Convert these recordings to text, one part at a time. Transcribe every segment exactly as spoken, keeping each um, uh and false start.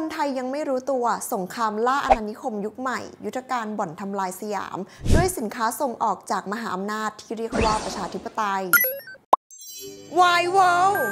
คนไทยยังไม่รู้ตัวสงครามล่าอาณานิคมยุคใหม่ยุทธการบ่อนทำลายสยามด้วยสินค้าส่งออกจากมหาอำนาจที่เรียกว่าประชาธิปไตย Y World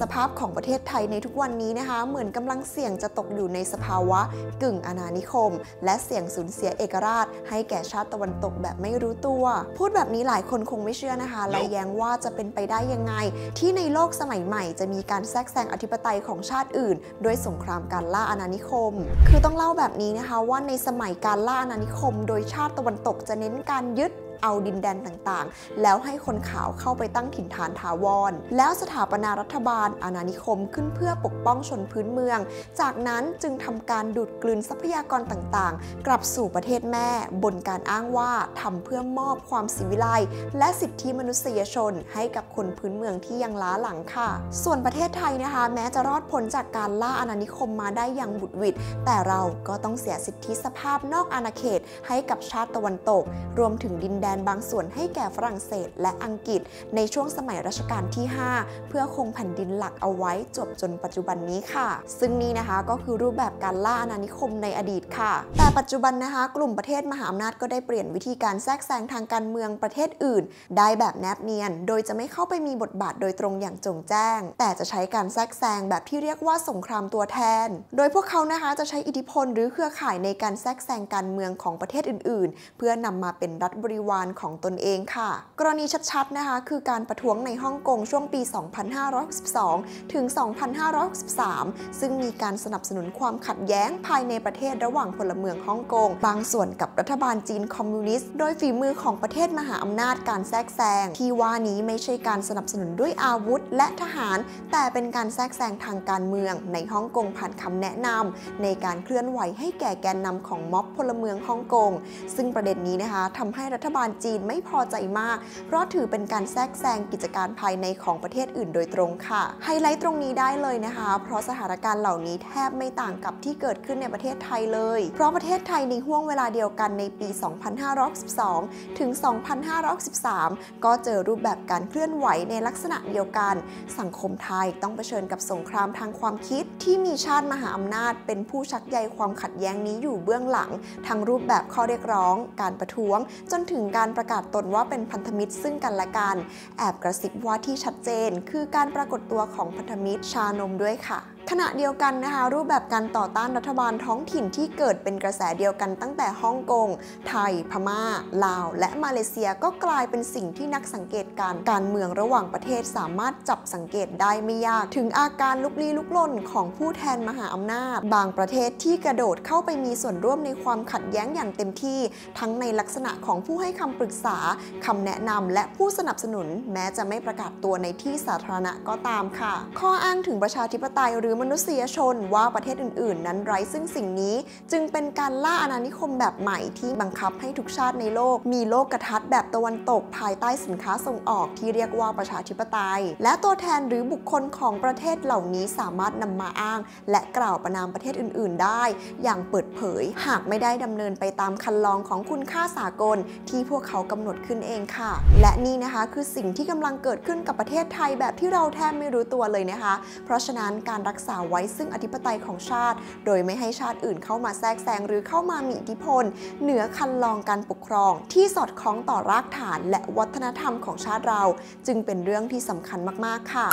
สภาพของประเทศไทยในทุกวันนี้นะคะเหมือนกำลังเสี่ยงจะตกอยู่ในสภาวะกึ่งอาณานิคมและเสี่ยงสูญเสียเอกราชให้แก่ชาติตะวันตกแบบไม่รู้ตัวพูดแบบนี้หลายคนคงไม่เชื่อนะคะและแย้งว่าจะเป็นไปได้ยังไงที่ในโลกสมัยใหม่จะมีการแทรกแซงอธิปไตยของชาติอื่นด้วยสงครามการล่าอาณานิคมคือต้องเล่าแบบนี้นะคะว่าในสมัยการล่าอาณานิคมโดยชาติตะวันตกจะเน้นการยึดเอาดินแดนต่างๆแล้วให้คนขาวเข้าไปตั้งถิ่นฐานถาวรแล้วสถาปนารัฐบาลอาณานิคมขึ้นเพื่อปกป้องชนพื้นเมืองจากนั้นจึงทำการดูดกลืนทรัพยากรต่างๆกลับสู่ประเทศแม่บนการอ้างว่าทำเพื่อมอบความศิวิไลซ์และสิทธิมนุษยชนให้กับคนพื้นเมืองที่ยังล้าหลังค่ะส่วนประเทศไทยนะคะแม้จะรอดพ้นจากการล่าอาณานิคมมาได้อย่างบุดหวิดแต่เราก็ต้องเสียสิทธิสภาพนอกอาณาเขตให้กับชาติตะวันตกรวมถึงดินแดนบางส่วนให้แก่ฝรั่งเศสและอังกฤษในช่วงสมัยรัชกาลที่ ห้าเพื่อคงแผ่นดินหลักเอาไว้จบจนปัจจุบันนี้ค่ะซึ่งนี่นะคะก็คือรูปแบบการล่าอาณานิคมในอดีตค่ะแต่ปัจจุบันนะคะกลุ่มประเทศมหาอำนาจก็ได้เปลี่ยนวิธีการแทรกแซงทางการเมืองประเทศอื่นได้แบบแนบเนียนโดยจะไม่เข้าไปมีบทบาทโดยตรงอย่างจงแจ้งแต่จะใช้การแทรกแซงแบบที่เรียกว่าสงครามตัวแทนโดยพวกเขานะคะจะใช้อิทธิพลหรือเครือข่ายในการแทรกแซงการเมืองของประเทศอื่นๆเพื่อนำมาเป็นรัฐบริวารของตนเองค่ะกรณีชัดๆนะคะคือการประท้วงในฮ่องกงช่วงปี สองพันห้าร้อยหกสิบสอง ถึง สองพันห้าร้อยหกสิบสาม ซึ่งมีการสนับสนุนความขัดแย้งภายในประเทศระหว่างพลเมืองฮ่องกงบางส่วนกับรัฐบาลจีนคอมมิวนิสต์โดยฝีมือของประเทศมหาอำนาจการแทรกแซงที่ว่านี้ไม่ใช่การสนับสนุนด้วยอาวุธและทหารแต่เป็นการแทรกแซงทางการเมืองในฮ่องกงผ่านคำแนะนำในการเคลื่อนไหวให้แก่แกนนำของม็อบพลเมืองฮ่องกงซึ่งประเด็นนี้นะคะทำให้รัฐบาลจีนไม่พอใจมากเพราะถือเป็นการแทรกแซงกิจการภายในของประเทศอื่นโดยตรงค่ะไฮไลท์ตรงนี้ได้เลยนะคะเพราะสถานการณ์เหล่านี้แทบไม่ต่างกับที่เกิดขึ้นในประเทศไทยเลยเพราะประเทศไทยในห่วงเวลาเดียวกันในปี สองพันห้าร้อยสิบสอง ถึง สองพันห้าร้อยสิบสาม ก็เจอรูปแบบการเคลื่อนไหวในลักษณะเดียวกันสังคมไทยต้องเผชิญกับสงครามทางความคิดที่มีชาติมหาอำนาจเป็นผู้ชักใยความขัดแย้งนี้อยู่เบื้องหลังทั้งรูปแบบข้อเรียกร้องการประท้วงจนถึงการประกาศตนว่าเป็นพันธมิตรซึ่งกันและกันแอบกระซิบว่าที่ชัดเจนคือการปรากฏตัวของพันธมิตรชานมด้วยค่ะขณะเดียวกันนะคะรูปแบบการต่อต้านรัฐบาลท้องถิ่นที่เกิดเป็นกระแสเดียวกันตั้งแต่ฮ่องกงไทยพม่าลาวและมาเลเซียก็กลายเป็นสิ่งที่นักสังเกตการการเมืองระหว่างประเทศสามารถจับสังเกตได้ไม่ยากถึงอาการลุกลี้ลุกลนของผู้แทนมหาอำนาจบางประเทศที่กระโดดเข้าไปมีส่วนร่วมในความขัดแย้งอย่างเต็มที่ทั้งในลักษณะของผู้ให้คำปรึกษาคำแนะนำและผู้สนับสนุนแม้จะไม่ประกาศตัวในที่สาธารณะก็ตามค่ะข้ออ้างถึงประชาธิปไตยหรือมนุษยชนว่าประเทศอื่นๆนั้นไร้ซึ่งสิ่งนี้จึงเป็นการล่าอาณานิคมแบบใหม่ที่บังคับให้ทุกชาติในโลกมีโลกทัศน์แบบตะวันตกภายใต้สินค้าส่งออกที่เรียกว่าประชาธิปไตยและตัวแทนหรือบุคคลของประเทศเหล่านี้สามารถนำมาอ้างและกล่าวประณามประเทศอื่นๆได้อย่างเปิดเผยหากไม่ได้ดำเนินไปตามคันลองของคุณค่าสากลที่พวกเขากำหนดขึ้นเองค่ะและนี่นะคะคือสิ่งที่กำลังเกิดขึ้นกับประเทศไทยแบบที่เราแทบไม่รู้ตัวเลยนะคะเพราะฉะนั้นการรักษาไว้ซึ่งอธิปไตยของชาติโดยไม่ให้ชาติอื่นเข้ามาแทรกแซงหรือเข้ามามีอิทธิพลเหนือคันลองการปกครองที่สอดคล้องต่อรากฐานและวัฒนธรรมของชาติเราจึงเป็นเรื่องที่สำคัญมากๆค่ะ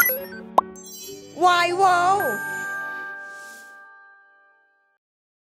Y World